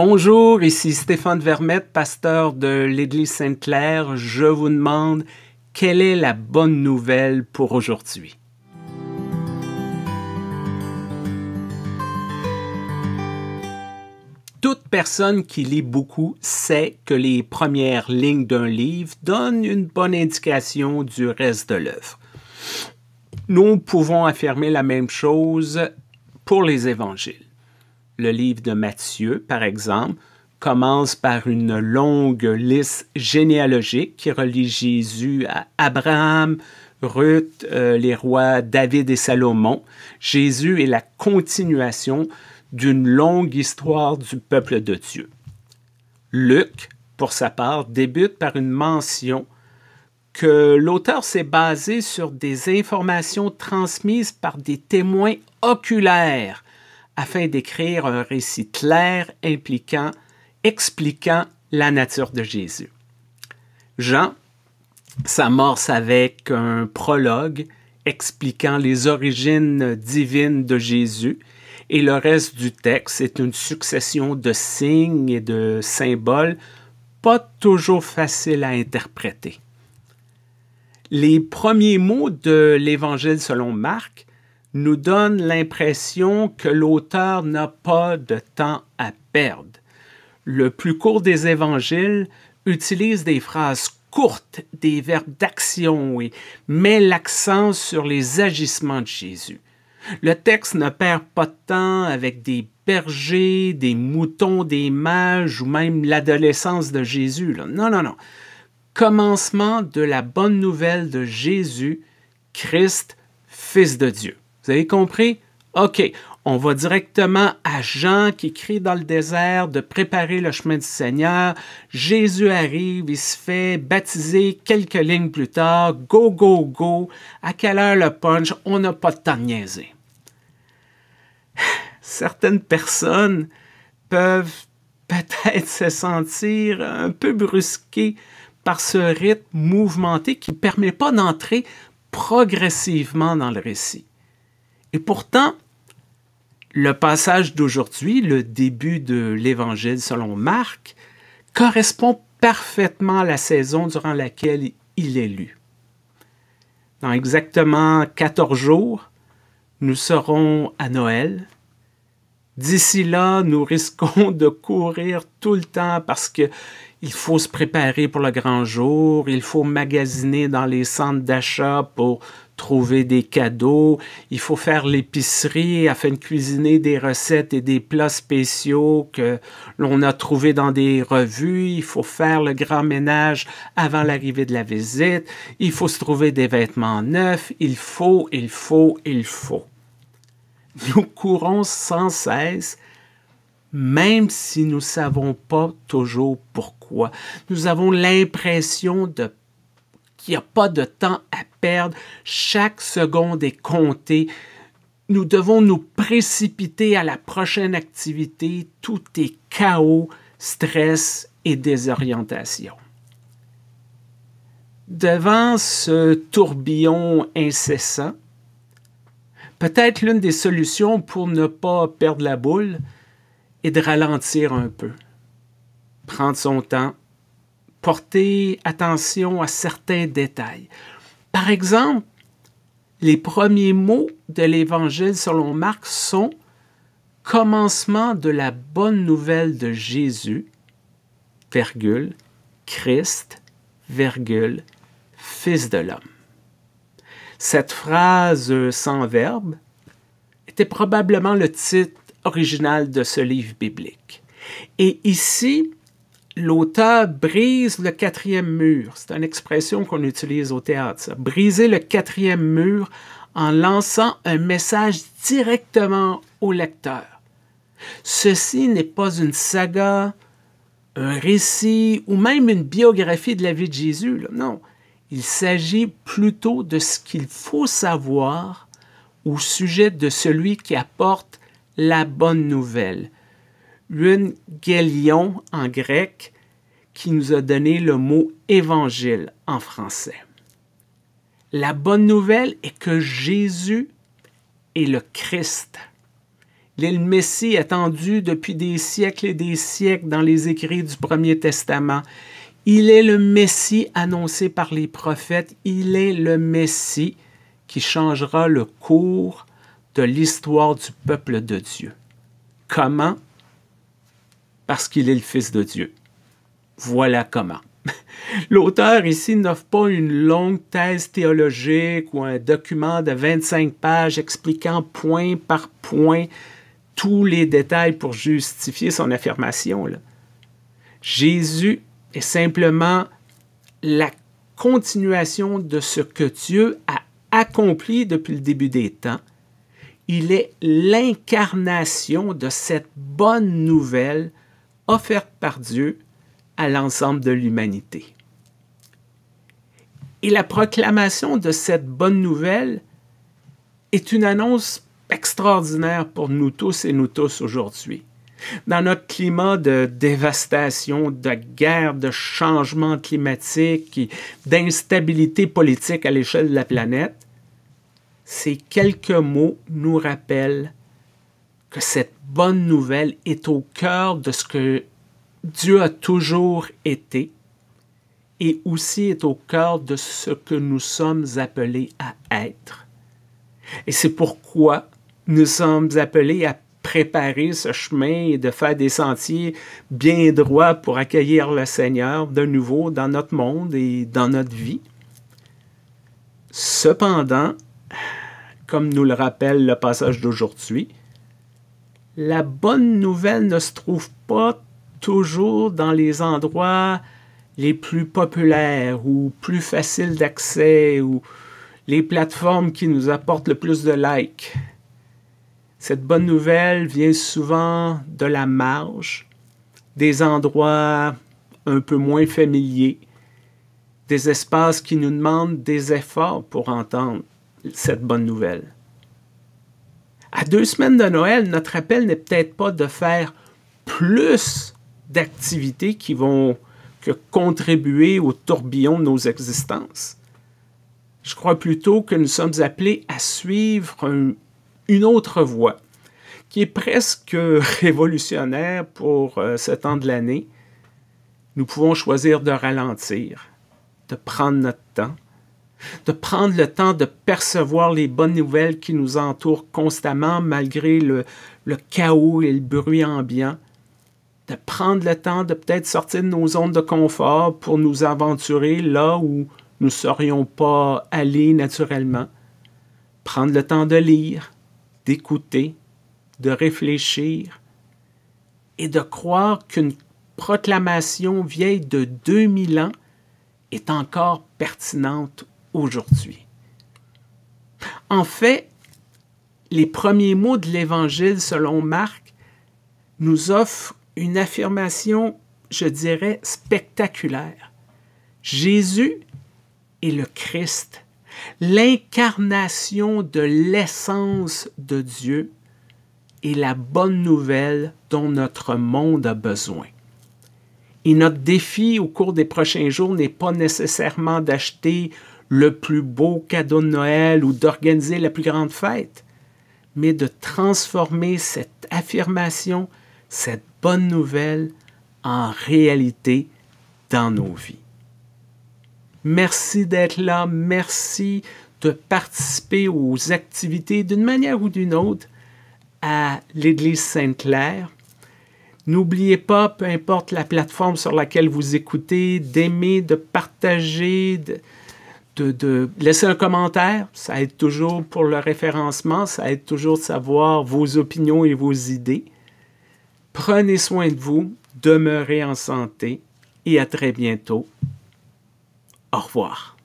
Bonjour, ici Stéphane Vermette, pasteur de l'Église Sainte-Claire. Je vous demande, quelle est la bonne nouvelle pour aujourd'hui? Toute personne qui lit beaucoup sait que les premières lignes d'un livre donnent une bonne indication du reste de l'œuvre. Nous pouvons affirmer la même chose pour les évangiles. Le livre de Matthieu, par exemple, commence par une longue liste généalogique qui relie Jésus à Abraham, Ruth, les rois David et Salomon. Jésus est la continuation d'une longue histoire du peuple de Dieu. Luc, pour sa part, débute par une mention que l'auteur s'est basé sur des informations transmises par des témoins oculaires, afin d'écrire un récit clair expliquant la nature de Jésus. Jean s'amorce avec un prologue expliquant les origines divines de Jésus, et le reste du texte est une succession de signes et de symboles pas toujours faciles à interpréter. Les premiers mots de l'Évangile selon Marc nous donne l'impression que l'auteur n'a pas de temps à perdre. Le plus court des évangiles utilise des phrases courtes, des verbes d'action et met l'accent sur les agissements de Jésus. Le texte ne perd pas de temps avec des bergers, des moutons, des mages ou même l'adolescence de Jésus. Non, non, non. Commencement de la bonne nouvelle de Jésus, Christ, Fils de Dieu. Vous avez compris? OK, on va directement à Jean qui crie dans le désert de préparer le chemin du Seigneur. Jésus arrive, il se fait baptiser quelques lignes plus tard. Go, go, go. À quelle heure le punch? On n'a pas de temps de niaiser. Certaines personnes peuvent peut-être se sentir un peu brusquées par ce rythme mouvementé qui ne permet pas d'entrer progressivement dans le récit. Et pourtant, le passage d'aujourd'hui, le début de l'Évangile selon Marc, correspond parfaitement à la saison durant laquelle il est lu. Dans exactement 14 jours, nous serons à Noël. D'ici là, nous risquons de courir tout le temps parce qu'il faut se préparer pour le grand jour, il faut magasiner dans les centres d'achat pour trouver des cadeaux, il faut faire l'épicerie afin de cuisiner des recettes et des plats spéciaux que l'on a trouvés dans des revues, il faut faire le grand ménage avant l'arrivée de la visite, il faut se trouver des vêtements neufs, il faut. Nous courons sans cesse, même si nous ne savons pas toujours pourquoi. Nous avons l'impression qu'il n'y a pas de temps à perdre. Chaque seconde est comptée. Nous devons nous précipiter à la prochaine activité. Tout est chaos, stress et désorientation. Devant ce tourbillon incessant, peut-être l'une des solutions pour ne pas perdre la boule est de ralentir un peu. Prendre son temps. Porter attention à certains détails. Par exemple, les premiers mots de l'Évangile selon Marc sont « Commencement de la bonne nouvelle de Jésus, virgule, Christ, virgule, Fils de l'homme. » Cette phrase sans verbe était probablement le titre original de ce livre biblique. Et ici, l'auteur brise le quatrième mur. C'est une expression qu'on utilise au théâtre, ça. Briser le quatrième mur en lançant un message directement au lecteur. Ceci n'est pas une saga, un récit ou même une biographie de la vie de Jésus, là. Non. Il s'agit plutôt de ce qu'il faut savoir au sujet de celui qui apporte la bonne nouvelle. Euangelion en grec qui nous a donné le mot « évangile » en français. La bonne nouvelle est que Jésus est le Christ. le Messie attendu depuis des siècles et des siècles dans les écrits du Premier Testament. Il est le Messie annoncé par les prophètes. Il est le Messie qui changera le cours de l'histoire du peuple de Dieu. Comment? Parce qu'il est le Fils de Dieu. Voilà comment. L'auteur ici n'offre pas une longue thèse théologique ou un document de 25 pages expliquant point par point tous les détails pour justifier son affirmation. Là. Jésus est simplement la continuation de ce que Dieu a accompli depuis le début des temps. Il est l'incarnation de cette bonne nouvelle offerte par Dieu à l'ensemble de l'humanité. Et la proclamation de cette bonne nouvelle est une annonce extraordinaire pour nous tous et nous tous aujourd'hui. Dans notre climat de dévastation, de guerre, de changement climatique et d'instabilité politique à l'échelle de la planète, ces quelques mots nous rappellent que cette bonne nouvelle est au cœur de ce que Dieu a toujours été et aussi est au cœur de ce que nous sommes appelés à être. Et c'est pourquoi nous sommes appelés à préparer ce chemin et de faire des sentiers bien droits pour accueillir le Seigneur de nouveau dans notre monde et dans notre vie. Cependant, comme nous le rappelle le passage d'aujourd'hui, la bonne nouvelle ne se trouve pas toujours dans les endroits les plus populaires ou plus faciles d'accès ou les plateformes qui nous apportent le plus de likes. Cette bonne nouvelle vient souvent de la marge, des endroits un peu moins familiers, des espaces qui nous demandent des efforts pour entendre cette bonne nouvelle. À 2 semaines de Noël, notre appel n'est peut-être pas de faire plus d'activités qui vont contribuer au tourbillon de nos existences. Je crois plutôt que nous sommes appelés à suivre une autre voie qui est presque révolutionnaire pour ce temps de l'année. Nous pouvons choisir de ralentir, de prendre notre temps, de prendre le temps de percevoir les bonnes nouvelles qui nous entourent constamment malgré le chaos et le bruit ambiant, de prendre le temps de peut-être sortir de nos zones de confort pour nous aventurer là où nous ne serions pas allés naturellement. Prendre le temps de lire, d'écouter, de réfléchir et de croire qu'une proclamation vieille de 2000 ans est encore pertinente aujourd'hui. En fait, les premiers mots de l'Évangile selon Marc nous offrent une affirmation, je dirais, spectaculaire. Jésus est le Christ, l'incarnation de l'essence de Dieu et la bonne nouvelle dont notre monde a besoin. Et notre défi au cours des prochains jours n'est pas nécessairement d'acheter le plus beau cadeau de Noël ou d'organiser la plus grande fête, mais de transformer cette affirmation, cette bonne nouvelle en réalité dans nos vies. Merci d'être là, merci de participer aux activités d'une manière ou d'une autre à l'Église Sainte-Claire. N'oubliez pas, peu importe la plateforme sur laquelle vous écoutez, d'aimer, de partager, de laisser un commentaire. Ça aide toujours pour le référencement, ça aide toujours de savoir vos opinions et vos idées. Prenez soin de vous, demeurez en santé et à très bientôt. Au revoir.